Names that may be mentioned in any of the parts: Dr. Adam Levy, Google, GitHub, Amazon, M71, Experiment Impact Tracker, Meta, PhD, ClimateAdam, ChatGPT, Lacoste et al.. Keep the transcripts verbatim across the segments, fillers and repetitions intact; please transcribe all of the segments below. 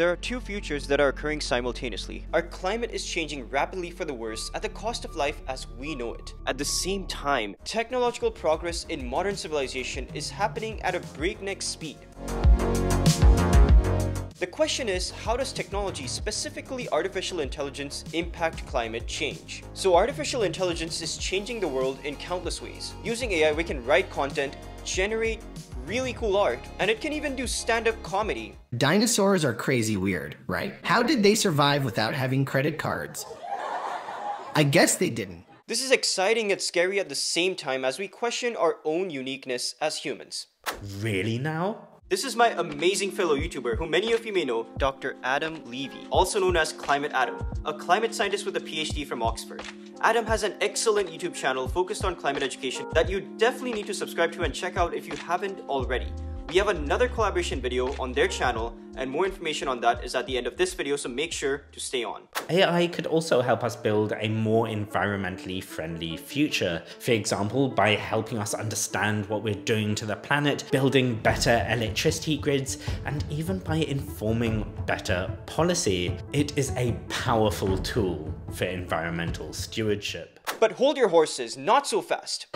There are two futures that are occurring simultaneously. Our climate is changing rapidly for the worse at the cost of life as we know it. At the same time, technological progress in modern civilization is happening at a breakneck speed. The question is, how does technology, specifically artificial intelligence, impact climate change? So artificial intelligence is changing the world in countless ways. Using A I, we can write content, generate really cool art, and it can even do stand-up comedy. Dinosaurs are crazy weird, right? How did they survive without having credit cards? I guess they didn't. This is exciting and scary at the same time as we question our own uniqueness as humans. Really now? This is my amazing fellow YouTuber who many of you may know, Doctor Adam Levy, also known as Climate Adam, a climate scientist with a PhD from Oxford. Adam has an excellent YouTube channel focused on climate education that you definitely need to subscribe to and check out if you haven't already. We have another collaboration video on their channel, and more information on that is at the end of this video, so make sure to stay on. A I could also help us build a more environmentally friendly future. For example, by helping us understand what we're doing to the planet, building better electricity grids, and even by informing better policy. It is a powerful tool for environmental stewardship. But hold your horses, not so fast.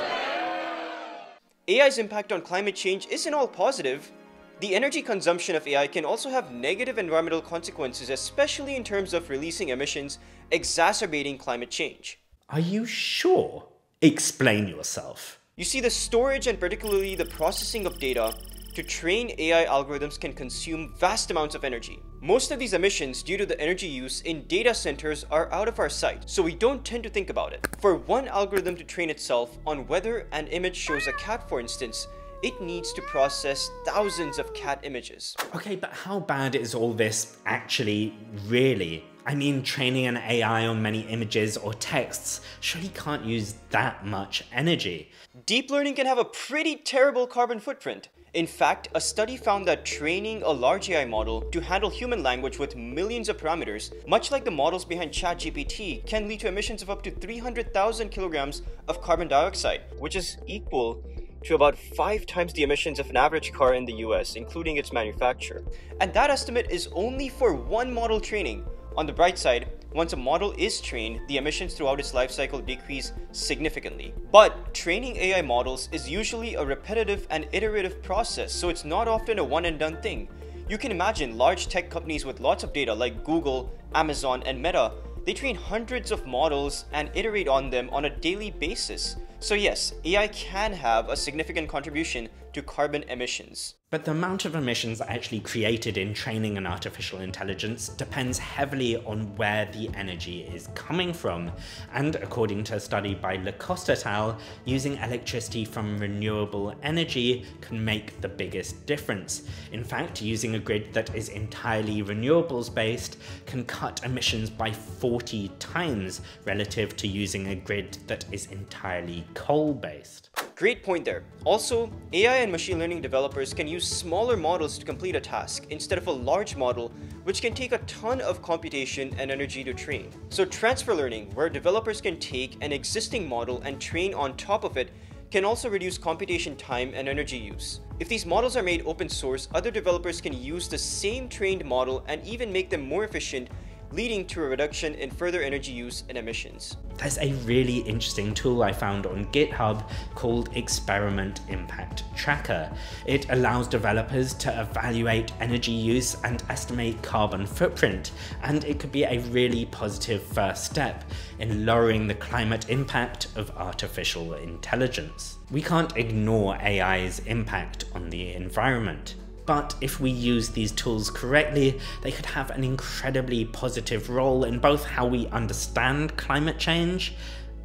A I's impact on climate change isn't all positive. The energy consumption of A I can also have negative environmental consequences, especially in terms of releasing emissions, exacerbating climate change. Are you sure? Explain yourself. You see, the storage and particularly the processing of data to train A I algorithms can consume vast amounts of energy. Most of these emissions due to the energy use in data centers are out of our sight, so we don't tend to think about it. For one algorithm to train itself on whether an image shows a cat, for instance, it needs to process thousands of cat images. Okay, but how bad is all this actually really? I mean, training an A I on many images or texts surely can't use that much energy. Deep learning can have a pretty terrible carbon footprint. In fact, a study found that training a large A I model to handle human language with millions of parameters, much like the models behind ChatGPT, can lead to emissions of up to three hundred thousand kilograms of carbon dioxide, which is equal to about five times the emissions of an average car in the U S, including its manufacturer. And that estimate is only for one model training. On the bright side, once a model is trained, the emissions throughout its life cycle decrease significantly. But training A I models is usually a repetitive and iterative process, so it's not often a one and done thing. You can imagine large tech companies with lots of data like Google, Amazon, and Meta, they train hundreds of models and iterate on them on a daily basis. So yes, A I can have a significant contribution to carbon emissions. But the amount of emissions actually created in training an artificial intelligence depends heavily on where the energy is coming from. And according to a study by Lacoste et al., using electricity from renewable energy can make the biggest difference. In fact, using a grid that is entirely renewables based can cut emissions by forty times relative to using a grid that is entirely coal based. Great point there. Also, A I and machine learning developers can use smaller models to complete a task instead of a large model, which can take a ton of computation and energy to train. So transfer learning, where developers can take an existing model and train on top of it, can also reduce computation time and energy use. If these models are made open source, other developers can use the same trained model and even make them more efficient, leading to a reduction in further energy use and emissions. There's a really interesting tool I found on GitHub called Experiment Impact Tracker. It allows developers to evaluate energy use and estimate carbon footprint, and it could be a really positive first step in lowering the climate impact of artificial intelligence. We can't ignore A I's impact on the environment. But if we use these tools correctly, they could have an incredibly positive role in both how we understand climate change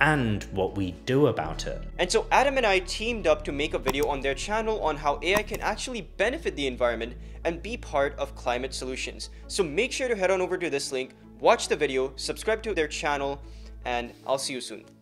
and what we do about it. And so Adam and I teamed up to make a video on their channel on how A I can actually benefit the environment and be part of climate solutions. So make sure to head on over to this link, watch the video, subscribe to their channel, and I'll see you soon.